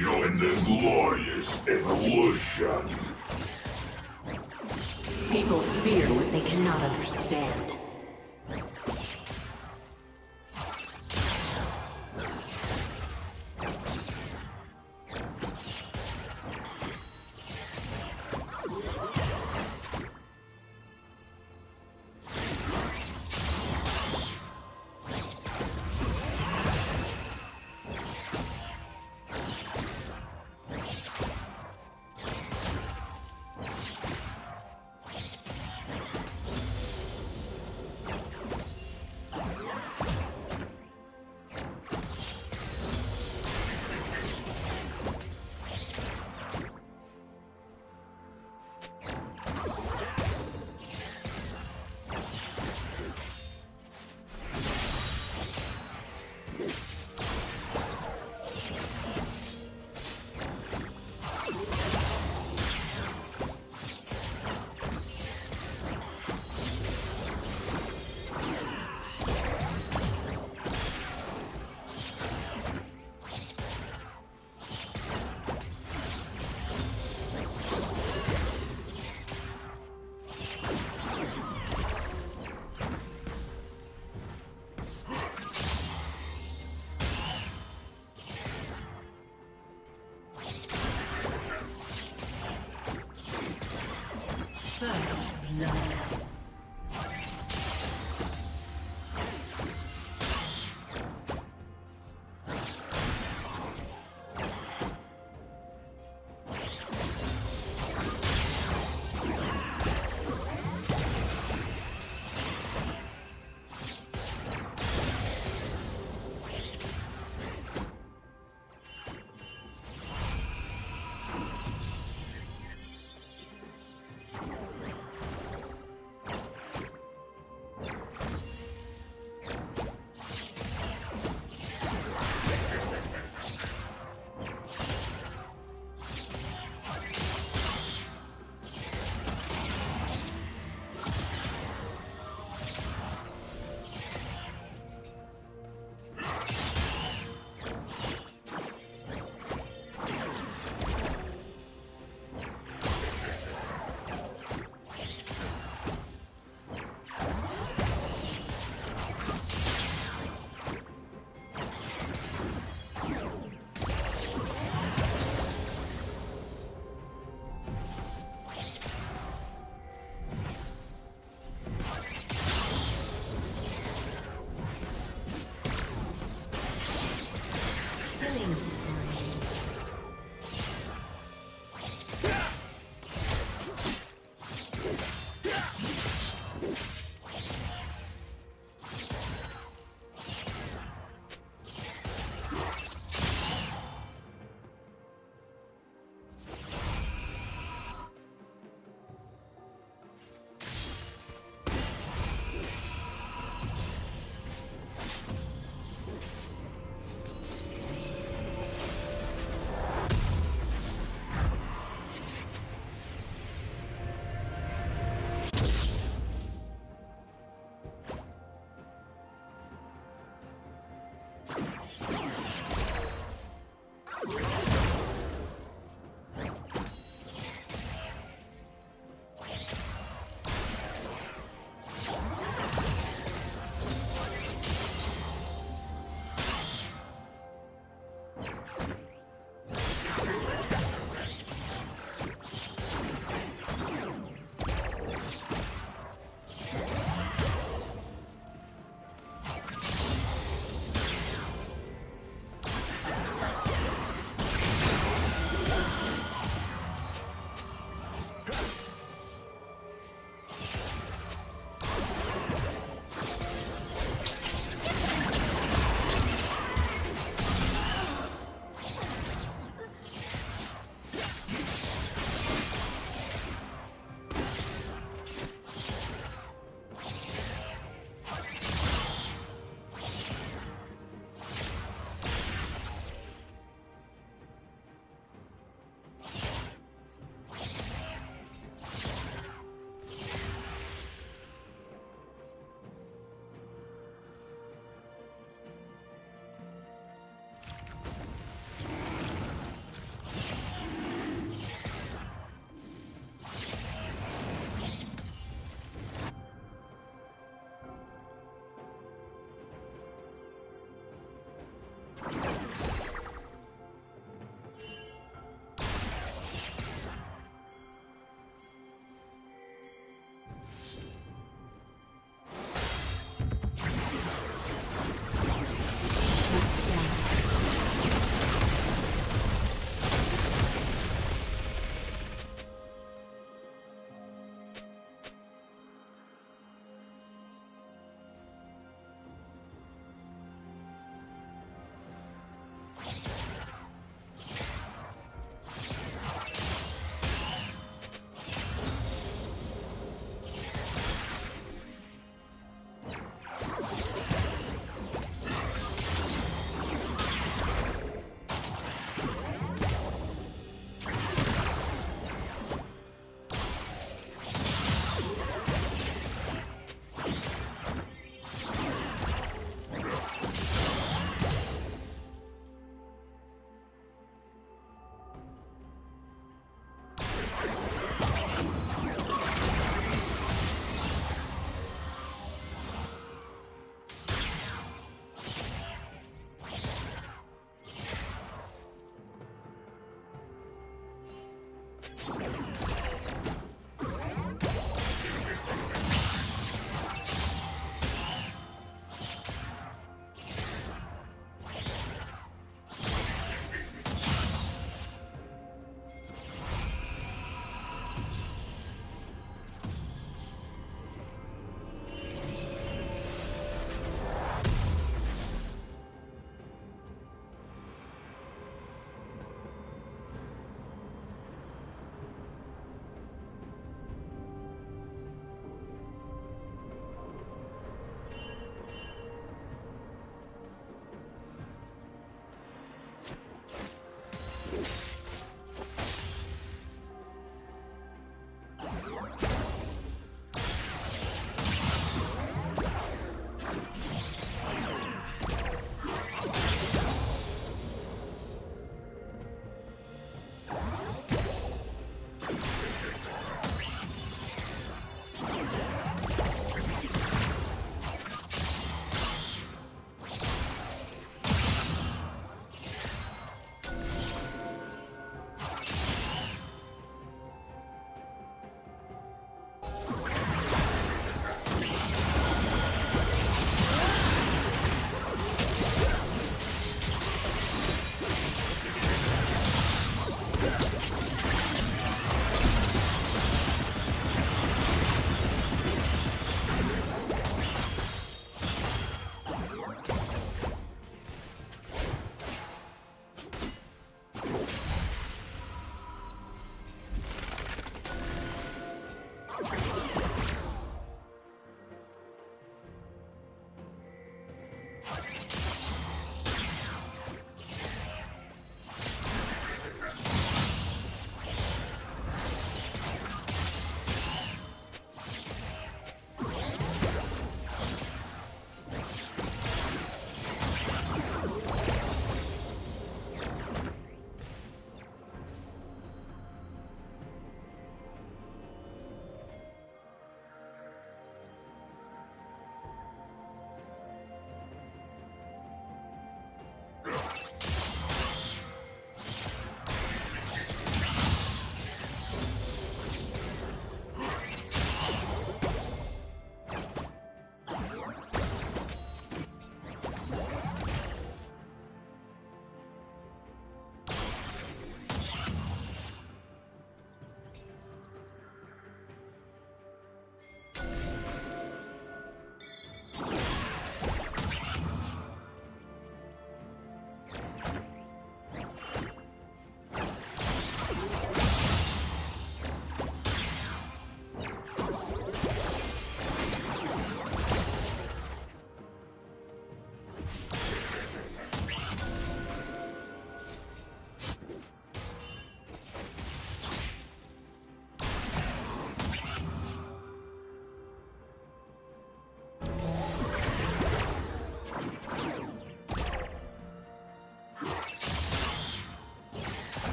Join the glorious evolution. People fear what they cannot understand. First blood.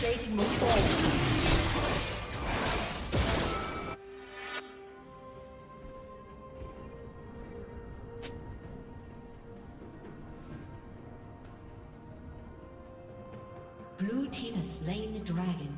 Demonstrating maturity. Blue team has slain the dragon.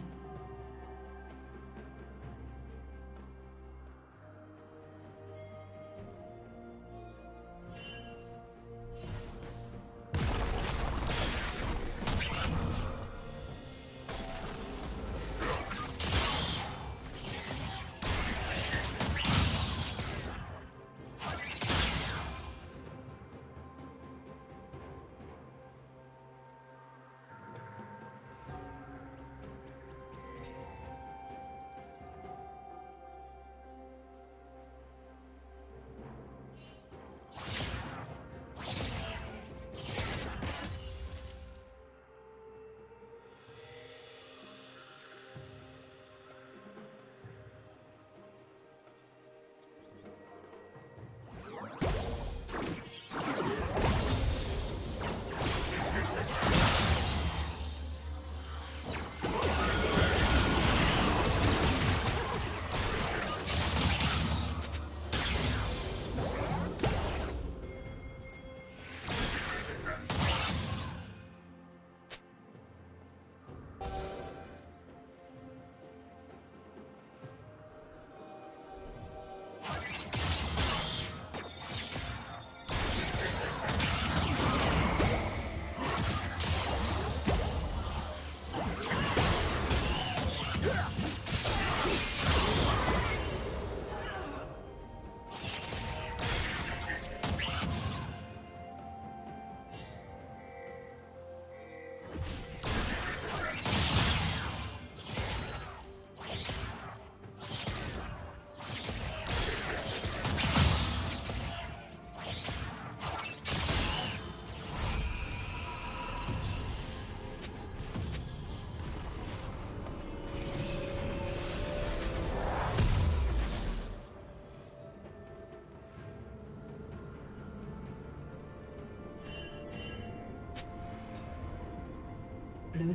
Blue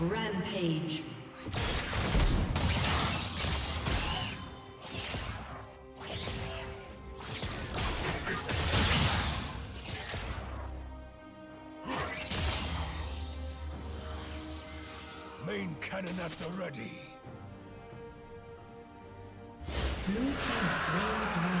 Rampage. Main cannon at the ready. Blue team slain the dragon.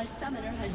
A summoner has